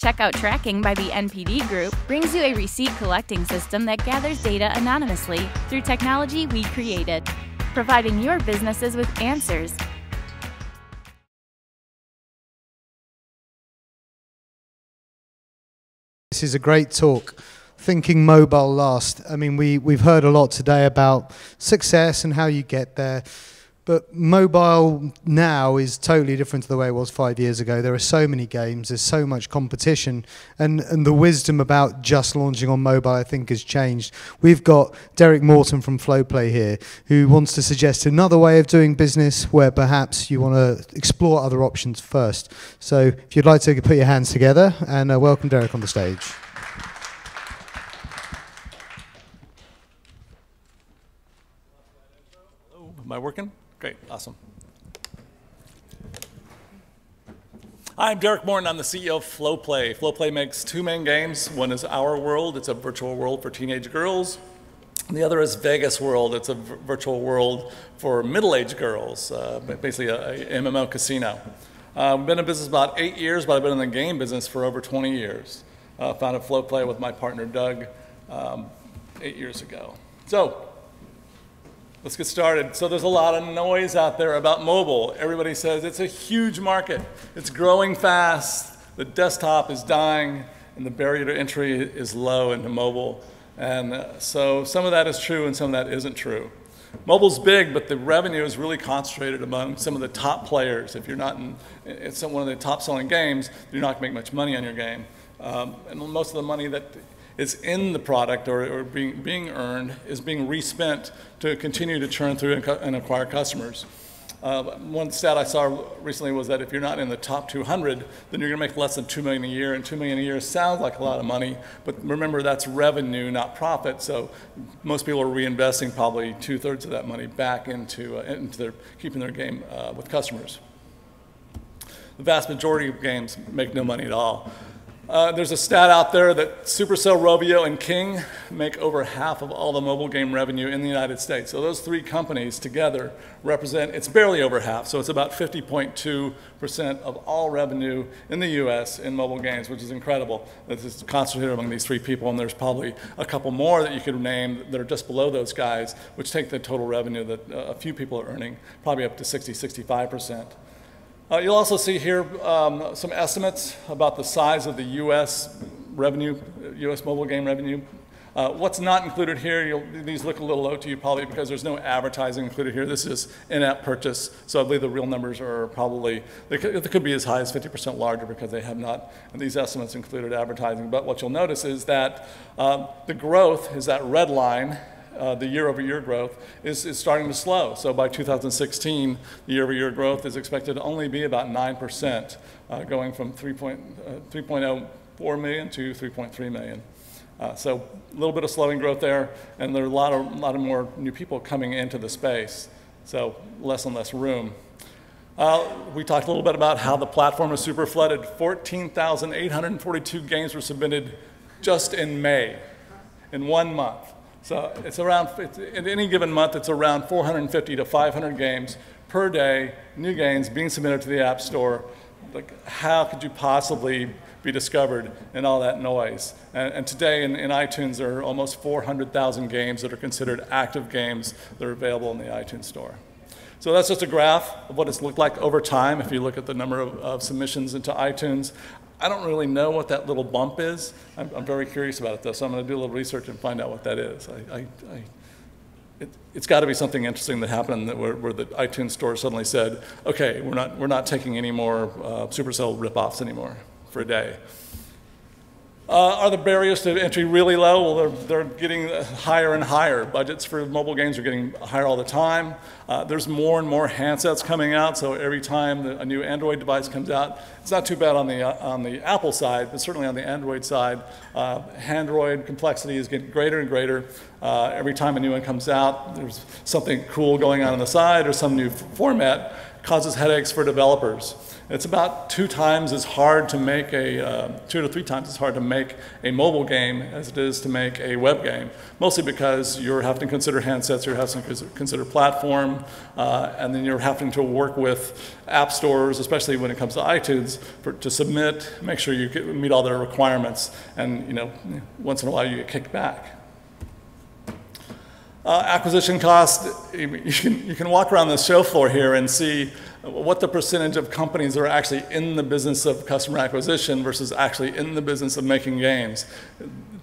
Checkout tracking by the NPD Group brings you a receipt collecting system that gathers data anonymously through technology we created, providing your businesses with answers. This is a great talk. Thinking mobile last. I mean, we've heard a lot today about success and how you get there. But mobile now is totally different to the way it was 5 years ago. There are so many games, there's so much competition, and the wisdom about just launching on mobile, I think, has changed. We've got Derrick Morton from Flowplay here, who wants to suggest another way of doing business where perhaps you want to explore other options first. So if you'd like to put your hands together, and welcome Derrick on the stage. Hello. Am I working? Great, awesome. I'm Derrick Morton, I'm the CEO of Flowplay. Flowplay makes two main games. One is Our World, it's a virtual world for teenage girls. And the other is Vegas World, it's a virtual world for middle-aged girls, basically a MMO casino. I've been in business about 8 years, but I've been in the game business for over 20 years. Founded Flowplay with my partner Doug 8 years ago. So, let's get started. So there's a lot of noise out there about mobile. Everybody says it's a huge market. It's growing fast. The desktop is dying, and the barrier to entry is low into mobile. And so some of that is true, and some of that isn't true. Mobile's big, but the revenue is really concentrated among some of the top players. If you're not in one of the top-selling games, you're not going to make much money on your game. And most of the money that it's in the product or being earned is being respent to continue to churn through and acquire customers. One stat I saw recently was that if you're not in the top 200, then you're gonna make less than $2 million a year, and $2 million a year sounds like a lot of money, but remember that's revenue, not profit, so most people are reinvesting probably 2/3 of that money back into keeping their game with customers. The vast majority of games make no money at all. There's a stat out there that Supercell, Rovio, and King make over half of all the mobile game revenue in the United States. So those three companies together represent, it's barely over half, so it's about 50.2% of all revenue in the US in mobile games, which is incredible. It's concentrated among these three people, and there's probably a couple more that you could name that are just below those guys, which take the total revenue that a few people are earning, probably up to 60, 65%. You'll also see here some estimates about the size of the U.S. revenue, U.S. mobile game revenue. What's not included here, these look a little low to you probably because there's no advertising included here. This is in-app purchase, so I believe the real numbers are probably, they could be as high as 50% larger because they have not, and these estimates included advertising. But what you'll notice is that the growth is that red line. The year-over-year growth is starting to slow. So by 2016, the year-over-year growth is expected to only be about 9%, going from 3.04 million to 3.3 million. So a little bit of slowing growth there, and there are a lot of more new people coming into the space, so less and less room. We talked a little bit about how the platform is super flooded. 14,842 games were submitted just in May, in 1 month. So it's around, in any given month, it's around 450 to 500 games per day, new games being submitted to the App Store. Like, how could you possibly be discovered in all that noise? And today in iTunes, there are almost 400,000 games that are considered active games that are available in the iTunes Store. So that's just a graph of what it's looked like over time. If you look at the number of submissions into iTunes, I don't really know what that little bump is. I'm very curious about it, though, so I'm going to do a little research and find out what that is. It's got to be something interesting that happened where the iTunes Store suddenly said, okay, we're not taking any more Supercell ripoffs anymore for a day. Are the barriers to entry really low? Well, they're getting higher and higher. Budgets for mobile games are getting higher all the time. There's more and more handsets coming out, so every time a new Android device comes out, it's not too bad on the Apple side, but certainly on the Android side, Android complexity is getting greater and greater. Every time a new one comes out, there's something cool going on the side or some new format. causes headaches for developers. It's about 2 times as hard to make a 2 to 3 times as hard to make a mobile game as it is to make a web game, mostly because you're having to consider handsets, you're having to consider platform, and then you're having to work with app stores, especially when it comes to iTunes, to submit, make sure you meet all their requirements, and you know, once in a while you get kicked back. Acquisition cost, you can walk around the show floor here and see what the percentage of companies are actually in the business of customer acquisition versus actually in the business of making games.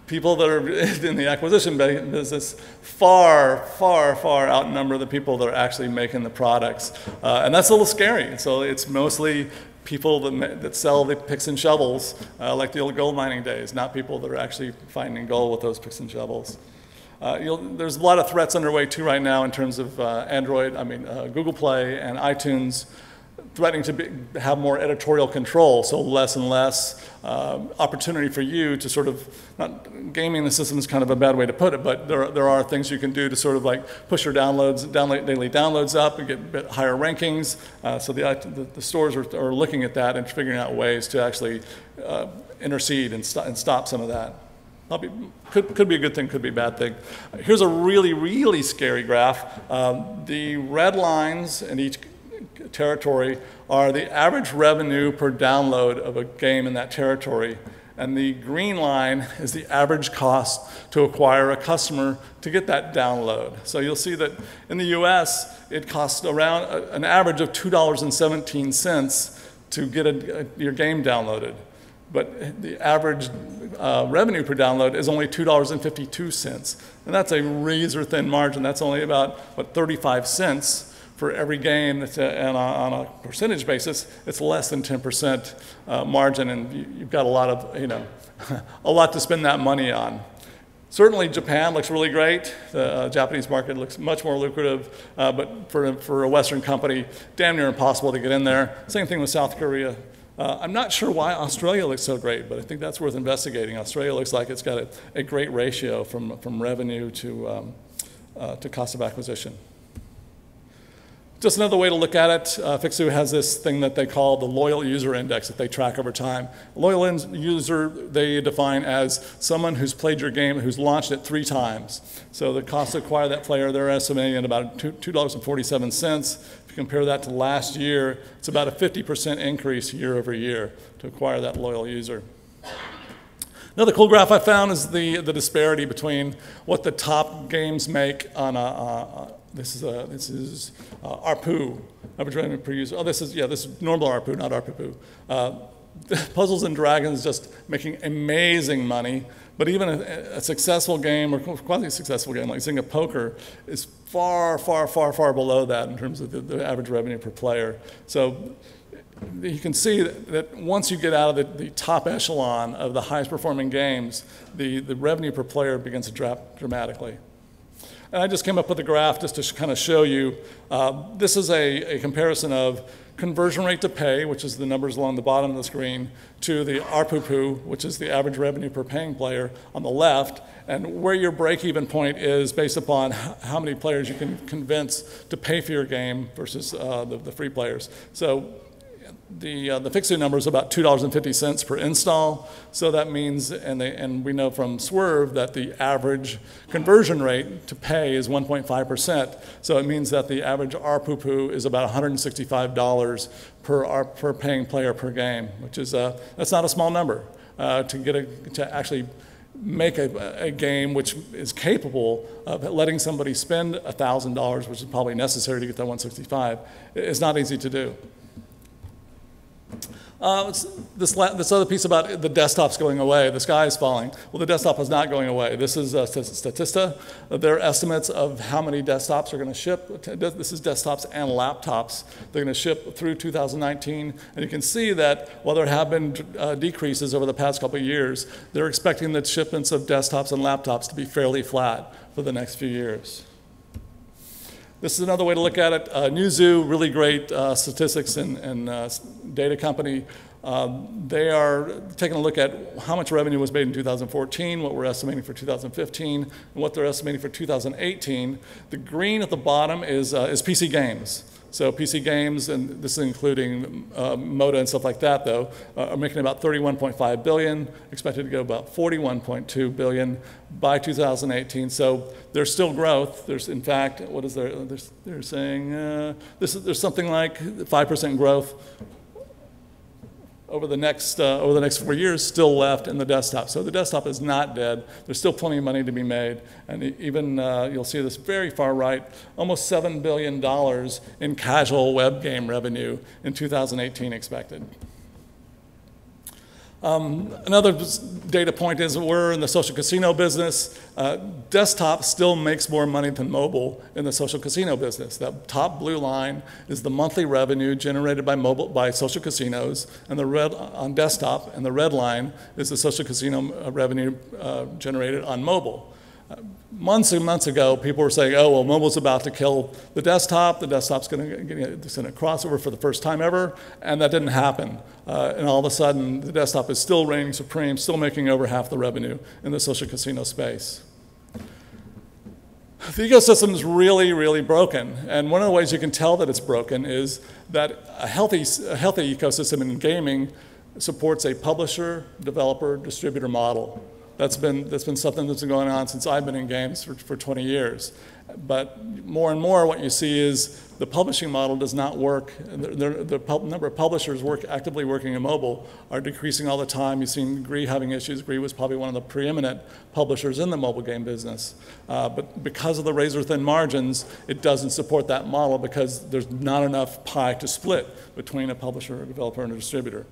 People that are in the acquisition business far, far, far outnumber the people that are actually making the products. And that's a little scary. So it's mostly people that sell the picks and shovels, like the old gold mining days, not people that are actually finding gold with those picks and shovels. There's a lot of threats underway too right now in terms of Google Play and iTunes threatening to have more editorial control, so less and less opportunity for you to sort of, not gaming the system is kind of a bad way to put it, but there are things you can do to sort of like push your downloads, daily downloads up and get a bit higher rankings. So the stores are looking at that and figuring out ways to actually intercede and stop some of that. Could be a good thing, could be a bad thing. Here's a really, really scary graph. The red lines in each territory are the average revenue per download of a game in that territory. And the green line is the average cost to acquire a customer to get that download. So you'll see that in the US, it costs around an average of $2.17 to get your game downloaded. But the average revenue per download is only $2.52. And that's a razor thin margin. That's only about, what, 35 cents for every game. That's and on a percentage basis, it's less than 10% margin. And you've got a lot of, you know, a lot to spend that money on. Certainly Japan looks really great. The Japanese market looks much more lucrative, but for a Western company, damn near impossible to get in there. Same thing with South Korea. I'm not sure why Australia looks so great, but I think that's worth investigating. Australia looks like it's got a great ratio from revenue to cost of acquisition. Just another way to look at it, Fixoo has this thing that they call the loyal user index that they track over time. Loyal user, they define as someone who's played your game, who's launched it 3 times. So the cost to acquire that player, they're estimating at about $2.47. If you compare that to last year, it's about a 50% increase year over year to acquire that loyal user. Another cool graph I found is the disparity between what the top games make on This is ARPU, average revenue per user. Oh, this is normal ARPU, not ARPU. Puzzles and Dragons just making amazing money, but even a successful game or quasi-successful game like Zynga Poker is far, far, far, far below that in terms of the average revenue per player. So you can see that once you get out of the top echelon of the highest performing games, the revenue per player begins to drop dramatically. And I just came up with a graph just to kind of show you. This is a comparison of conversion rate to pay, which is the numbers along the bottom of the screen, to the ARPU, which is the average revenue per paying player on the left, and where your break-even point is based upon how many players you can convince to pay for your game versus the free players. So the Fixoo number is about $2.50 per install, so that means, and we know from Swerve that the average conversion rate to pay is 1.5%, so it means that the average ARPU is about $165 per paying player per game, which is, that's not a small number to actually make a game which is capable of letting somebody spend $1,000, which is probably necessary to get that 165. It's not easy to do. This other piece about the desktop's going away, the sky is falling. Well, the desktop is not going away. This is Statista. Their estimates of how many desktops are going to ship. This is desktops and laptops. They're going to ship through 2019. And you can see that while there have been decreases over the past couple of years, they're expecting the shipments of desktops and laptops to be fairly flat for the next few years. This is another way to look at it. Newzoo, really great statistics and data company. They are taking a look at how much revenue was made in 2014, what we're estimating for 2015, and what they're estimating for 2018. The green at the bottom is PC games. So PC games, and this is including MODA and stuff like that, though, are making about $31.5 billion, expected to go about $41.2 billion by 2018. So there's still growth. There's, in fact, what is there? They're saying there's something like 5% growth over the next 4 years still left in the desktop. So the desktop is not dead. There's still plenty of money to be made. And even you'll see this very far right, almost $7 billion in casual web game revenue in 2018 expected. Another data point is we're in the social casino business. Desktop still makes more money than mobile in the social casino business. That top blue line is the monthly revenue generated by mobile, by social casinos, and the red on desktop, and the red line is the social casino revenue generated on mobile. Months and months ago, people were saying, oh, well, mobile's about to kill the desktop. The desktop's going to send a crossover for the first time ever, and that didn't happen. And all of a sudden, the desktop is still reigning supreme, still making over half the revenue in the social casino space. The ecosystem's really, really broken, and one of the ways you can tell that it's broken is that a healthy ecosystem in gaming supports a publisher, developer, distributor model. That's been something that's been going on since I've been in games for 20 years. But more and more what you see is the publishing model does not work. The number of publishers actively working in mobile are decreasing all the time. You've seen Gree having issues. Gree was probably one of the preeminent publishers in the mobile game business. But because of the razor-thin margins, it doesn't support that model because there's not enough pie to split between a publisher, a developer, and a distributor.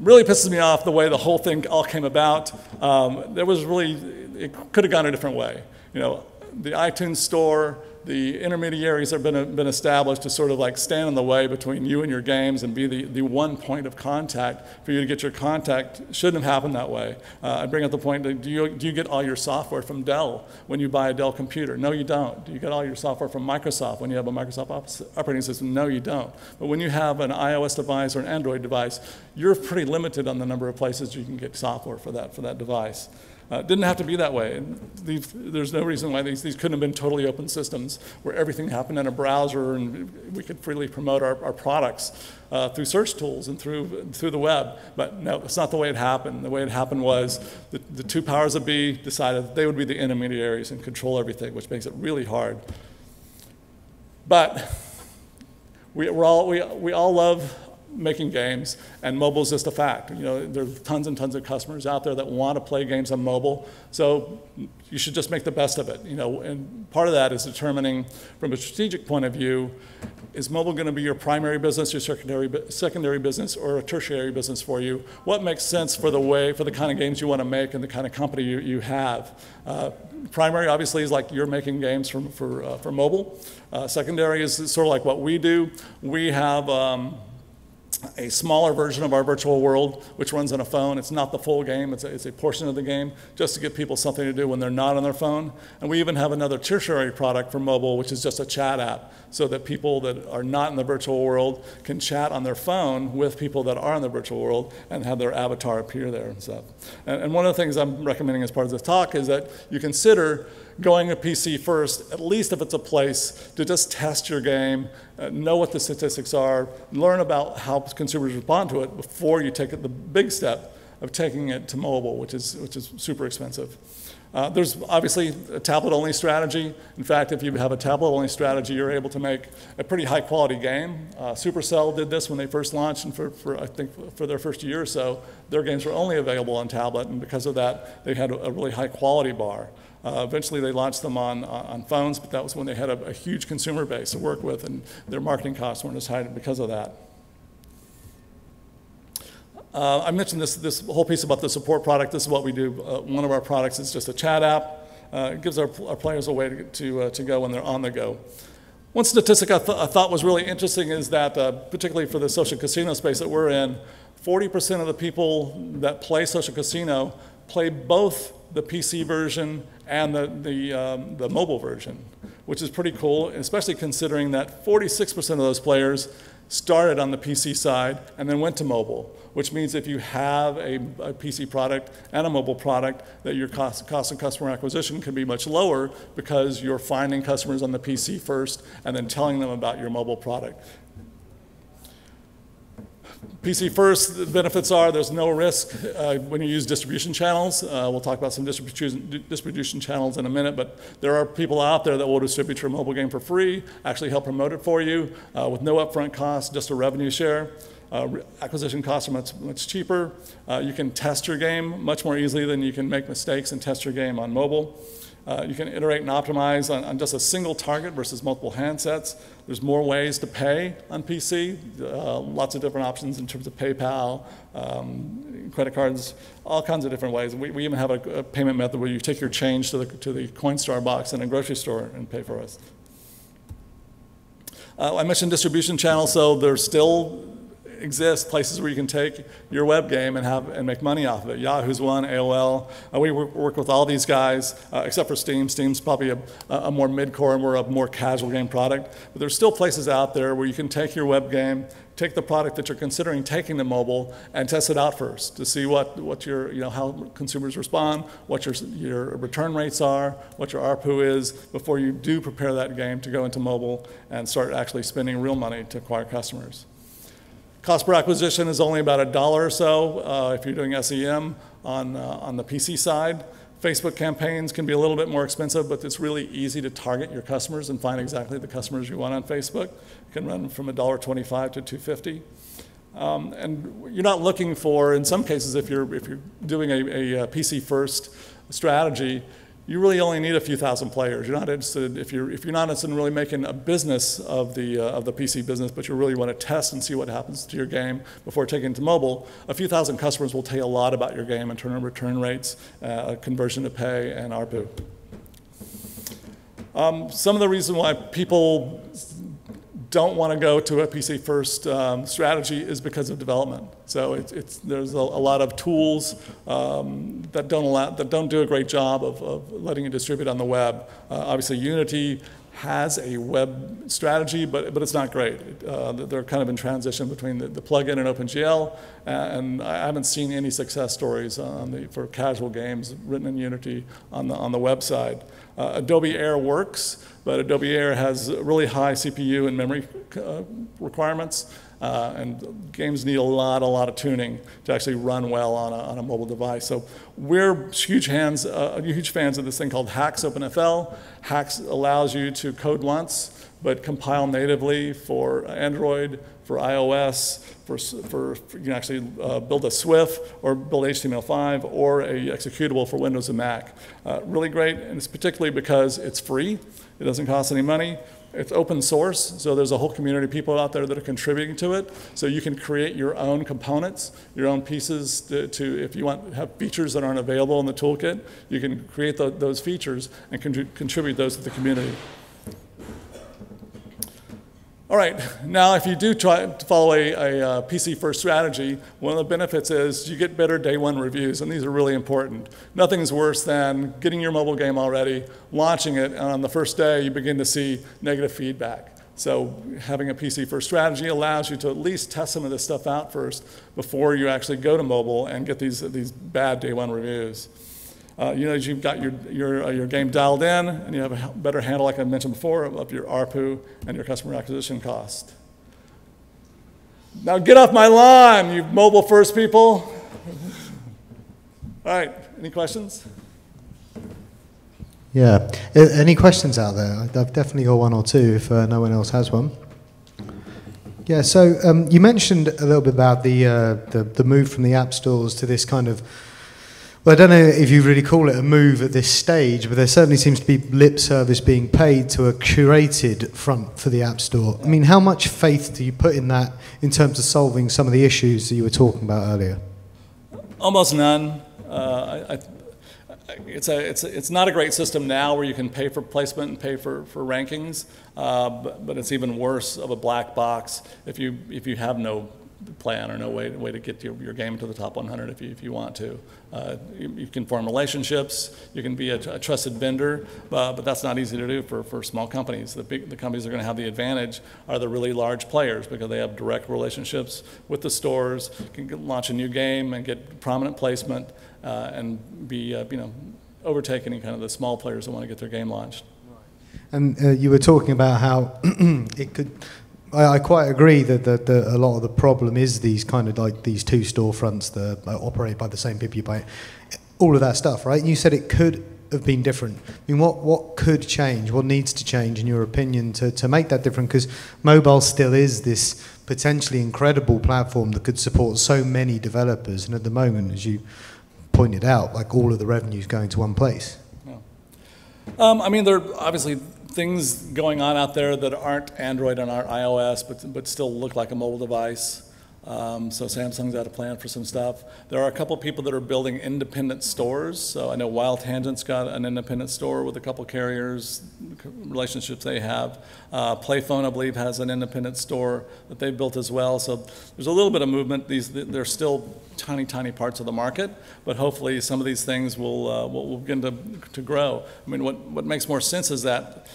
Really pisses me off the way the whole thing all came about. It could have gone a different way. You know, the iTunes store, the intermediaries have been established to sort of like stand in the way between you and your games and be the one point of contact for you to get your contact. Shouldn't have happened that way. I bring up the point that do you get all your software from Dell when you buy a Dell computer? No, you don't. Do you get all your software from Microsoft when you have a Microsoft operating system? No, you don't. But when you have an iOS device or an Android device, you're pretty limited on the number of places you can get software for that device. Didn't have to be that way. There's no reason why these couldn't have been totally open systems where everything happened in a browser and we could freely promote our products through search tools and through the web. But no, it's not the way it happened. The way it happened was the two powers that be decided that they would be the intermediaries and control everything, which makes it really hard. But we all love making games, and mobile is just a fact. You know, there's tons and tons of customers out there that want to play games on mobile, so you should just make the best of it. You know, and part of that is determining, from a strategic point of view, is mobile going to be your primary business, your secondary business, or a tertiary business for you? What makes sense for the kind of games you want to make and the kind of company you have? Primary, obviously, is like you're making games for mobile. Secondary is sort of like what we do. We have a smaller version of our virtual world, which runs on a phone. It's not the full game. It's a portion of the game, just to give people something to do when they're not on their phone. And we even have another tertiary product for mobile, which is just a chat app, so that people that are not in the virtual world can chat on their phone with people that are in the virtual world and have their avatar appear there and stuff. And one of the things I'm recommending as part of this talk is that you consider going to PC first, at least if it's a place to just test your game, know what the statistics are, learn about how consumers respond to it before you take the big step of taking it to mobile, which is super expensive. There's obviously a tablet-only strategy. In fact, if you have a tablet-only strategy, you're able to make a pretty high-quality game. Supercell did this when they first launched, and I think for their first year or so, their games were only available on tablet, and because of that, they had a really high-quality bar. Eventually, they launched them on phones, but that was when they had a huge consumer base to work with, and their marketing costs weren't as high because of that. I mentioned this whole piece about the support product. This is what we do. One of our products is just a chat app. It gives our players a way to go when they're on the go. One statistic I thought was really interesting is that, particularly for the social casino space that we're in, 40% of the people that play social casino play both the PC version and the mobile version, which is pretty cool, especially considering that 46% of those players started on the PC side and then went to mobile, which means if you have a PC product and a mobile product, that your cost of customer acquisition can be much lower because you're finding customers on the PC first and then telling them about your mobile product. PC first, the benefits are there's no risk when you use distribution channels. We'll talk about some distribution channels in a minute, but there are people out there that will distribute your mobile game for free, actually help promote it for you with no upfront cost, just a revenue share. Acquisition costs are much cheaper. You can test your game much more easily than you can make mistakes and test your game on mobile. You can iterate and optimize on just a single target versus multiple handsets. There's more ways to pay on PC, lots of different options in terms of PayPal, credit cards, all kinds of different ways. We even have a payment method where you take your change to the CoinStar box in a grocery store and pay for us. I mentioned distribution channels, so there's still exist places where you can take your web game and make money off of it. Yahoo's one, AOL. We work with all these guys except for Steam. Steam's probably a more mid-core and we're a more casual game product. But there's still places out there where you can take your web game, take the product that you're considering taking to mobile, and test it out first to see what your how consumers respond, what your return rates are, what your ARPU is before you do prepare that game to go into mobile and start actually spending real money to acquire customers. Cost per acquisition is only about $1 or so if you're doing SEM on the PC side. Facebook campaigns can be a little bit more expensive, but it's really easy to target your customers and find exactly the customers you want on Facebook. It can run from $1.25 to $2.50. And you're not looking for, in some cases, if you're doing a PC-first strategy, you really only need a few thousand players. You're not interested, if you're not interested in really making a business of the PC business, but you really want to test and see what happens to your game before taking it to mobile, a few thousand customers will tell you a lot about your game in terms of return rates, conversion to pay, and ARPU. Some of the reason why people don't want to go to a PC-first strategy is because of development. So there's a lot of tools that don't do a great job of letting you distribute on the web. Obviously, Unity has a web strategy, but it's not great. They're kind of in transition between the plugin and OpenGL, and I haven't seen any success stories for casual games written in Unity on the website. Adobe Air works, but Adobe Air has really high CPU and memory requirements, and games need a lot of tuning to actually run well on a mobile device. So we're huge fans of this thing called Haxe OpenFL. Haxe allows you to code once, but compile natively for Android, for iOS, for you can actually build a Swift or build HTML5 or a executable for Windows and Mac. Really great, and it's particularly because it's free. It doesn't cost any money. It's open source, so there's a whole community of people out there that are contributing to it. So you can create your own components, your own pieces to if you want to have features that aren't available in the toolkit, you can create those features and contribute those to the community. All right, now if you do try to follow a PC-first strategy, one of the benefits is you get better day one reviews, and these are really important. Nothing's worse than getting your mobile game already, launching it, and on the first day you begin to see negative feedback. So having a PC-first strategy allows you to at least test some of this stuff out first before you actually go to mobile and get these bad day one reviews. You've got your game dialed in, and you have a better handle, like I mentioned before, of your ARPU and your customer acquisition cost. Now get off my lawn, you mobile first people. All right, any questions? Yeah, any questions out there? I've definitely got one or two if no one else has one. Yeah, so you mentioned a little bit about the move from the app stores to this kind of, well, I don't know if you really call it a move at this stage, but there certainly seems to be lip service being paid to a curated front for the App Store. I mean, how much faith do you put in that in terms of solving some of the issues that you were talking about earlier? Almost none. It's not a great system now where you can pay for placement and pay for rankings, but it's even worse of a black box if you have no plan or no way to get your game to the top 100 if you want to. You can form relationships, you can be a trusted vendor, but that's not easy to do for small companies. The companies that are going to have the advantage are the really large players because they have direct relationships with the stores, can launch a new game and get prominent placement and be overtake any kind of the small players that want to get their game launched. And you were talking about how it could. I quite agree that a lot of the problem is these kind of like these two storefronts that operate by the same people you buy, all of that stuff, right? And you said it could have been different. I mean, what could change? What needs to change, in your opinion, to make that different? Because mobile still is this potentially incredible platform that could support so many developers. And at the moment, as you pointed out, like all of the revenue is going to one place. Yeah. I mean, there are obviously things going on out there that aren't Android and aren't iOS, but still look like a mobile device. So Samsung's got a plan for some stuff. There are a couple people that are building independent stores. So I know Wild Tangent's got an independent store with a couple carriers, relationships they have. Playphone, I believe, has an independent store that they've built as well. So there's a little bit of movement. They're still tiny, tiny parts of the market, but hopefully some of these things will begin to grow. I mean, what makes more sense is that,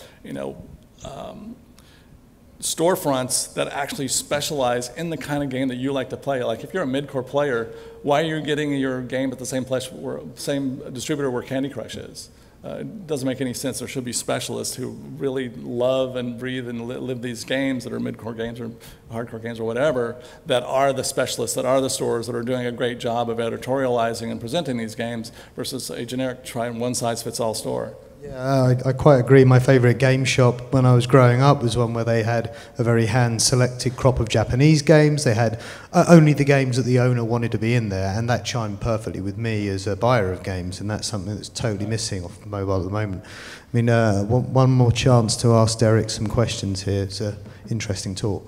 storefronts that actually specialize in the kind of game that you like to play. Like if you're a mid-core player, why are you getting your game at the same place, same distributor where Candy Crush is? It doesn't make any sense. There should be specialists who really love and breathe and live these games that are mid-core games or hardcore games or whatever, that are the specialists, that are the stores that are doing a great job of editorializing and presenting these games versus a generic try and one-size-fits-all store. Yeah, I quite agree. My favorite game shop when I was growing up was one where they had a very hand-selected crop of Japanese games. They had only the games that the owner wanted to be in there, and that chimed perfectly with me as a buyer of games, and that's something that's totally missing off mobile at the moment. I mean, one more chance to ask Derrick some questions here. It's an interesting talk.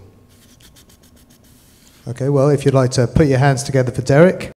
Okay, well, if you'd like to put your hands together for Derrick.